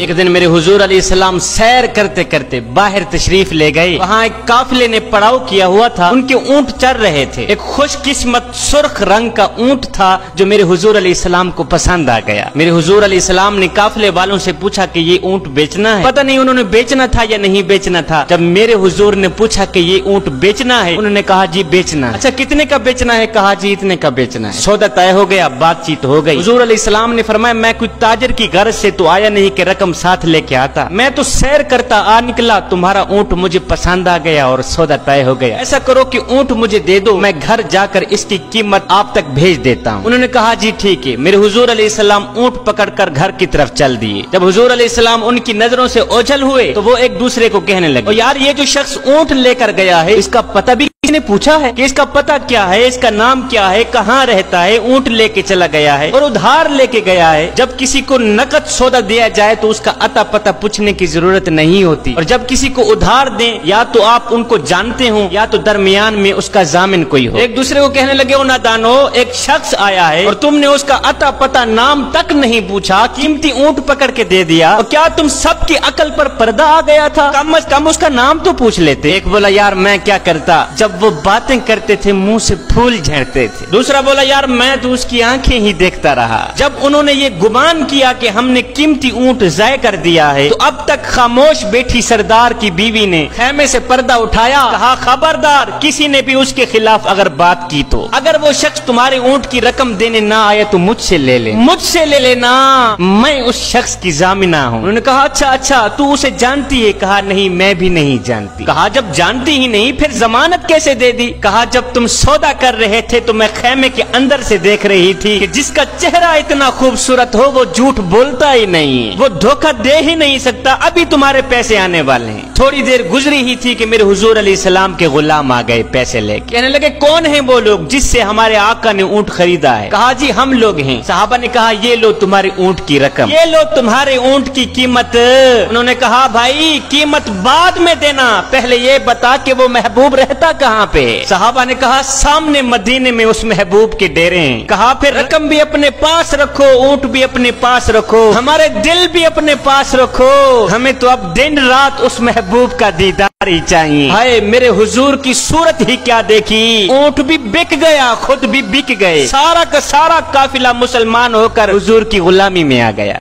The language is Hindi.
एक दिन मेरे हुजूर अलैहिस्सलाम सैर करते करते बाहर तशरीफ ले गए। वहाँ एक काफिले ने पड़ाव किया हुआ था, उनके ऊंट चर रहे थे। एक खुशकिस्मत सुर्ख रंग का ऊंट था जो मेरे हुजूर अलैहिस्सलाम को पसंद आ गया। मेरे हुजूर अलैहिस्सलाम ने काफिले वालों से पूछा कि ये ऊंट बेचना है? पता नहीं उन्होंने बेचना था या नहीं बेचना था। जब मेरे हुजूर ने पूछा कि ये ऊंट बेचना है, उन्होंने कहा जी बेचना है। अच्छा कितने का बेचना है? कहा जी इतने का बेचना है। सौदा तय हो गया, बातचीत हो गई। हुजूर अलैहिस्सलाम ने फरमाया मैं कोई ताजिर की गर्ज से तो आया नहीं कि कम साथ लेके आता, मैं तो सैर करता आ निकला। तुम्हारा ऊंट मुझे पसंद आ गया और सौदा तय हो गया। ऐसा करो कि ऊंट मुझे दे दो, मैं घर जाकर इसकी कीमत आप तक भेज देता हूँ। उन्होंने कहा जी ठीक है। मेरे हुजूर अलैहिस्सलाम ऊंट पकड़कर घर की तरफ चल दिए। जब हुजूर अलैहिस्सलाम उनकी नजरों से ओझल हुए तो वो एक दूसरे को कहने लगे यार ये जो शख्स ऊंट लेकर गया है इसका पता भी किसने पूछा है कि इसका पता क्या है, इसका नाम क्या है, कहाँ रहता है, ऊंट लेके चला गया है और उधार लेके गया है। जब किसी को नकद सौदा दिया जाए तो उसका अता पता पूछने की जरूरत नहीं होती, और जब किसी को उधार दें या तो आप उनको जानते हो या तो दरमियान में उसका जामिन कोई हो। एक दूसरे को कहने लगे ओ नादानो, एक शख्स आया है और तुमने उसका अता पता नाम तक नहीं पूछा, कीमती ऊंट पकड़ के दे दिया, और क्या तुम सबकी अकल पर पर्दा आ गया था? कम अज कम उसका नाम तो पूछ लेते। एक बोला यार मैं क्या करता, वो बातें करते थे मुंह से फूल झड़ते थे। दूसरा बोला यार मैं तो उसकी आंखें ही देखता रहा। जब उन्होंने ये गुमान किया कि हमने कीमती ऊंट जाय कर दिया है तो अब तक खामोश बैठी सरदार की बीवी ने खैमे से पर्दा उठाया, कहा खबरदार किसी ने भी उसके खिलाफ अगर बात की तो, अगर वो शख्स तुम्हारे ऊंट की रकम देने ना आया तो मुझसे ले ले, मुझसे ले लेना, मैं उस शख्स की जामिना हूँ। उन्होंने कहा अच्छा अच्छा तू उसे जानती है? कहा नहीं मैं भी नहीं जानती। कहा जब जानती ही नहीं फिर जमानत से दे दी? कहा जब तुम सौदा कर रहे थे तो मैं खेमे के अंदर से देख रही थी कि जिसका चेहरा इतना खूबसूरत हो वो झूठ बोलता ही नहीं, वो धोखा दे ही नहीं सकता, अभी तुम्हारे पैसे आने वाले हैं। थोड़ी देर गुजरी ही थी कि मेरे हुजूर अलैहिस्सलाम के गुलाम आ गए पैसे लेके, कहने लगे कौन है वो लोग जिससे हमारे आका ने ऊंट खरीदा है? कहा जी हम लोग हैं। साहबा ने कहा ये लो तुम्हारे ऊंट की रकम, ये लो तुम्हारे ऊंट की कीमत। उन्होंने कहा भाई कीमत बाद में देना, पहले ये बता कि वो महबूब रहता कहाँ पे? साहबा ने कहा सामने मदीने में उस महबूब के डेरे हैं। कहा फिर रकम भी अपने पास रखो, ऊंट भी अपने पास रखो, हमारे दिल भी अपने पास रखो, हमें तो अब दिन रात उस महबूब का दीदार ही चाहिए। हाय मेरे हुजूर की सूरत ही क्या देखी, ऊंट भी बिक गया, खुद भी बिक गए, सारा का सारा काफिला मुसलमान होकर हुजूर की गुलामी में आ गया।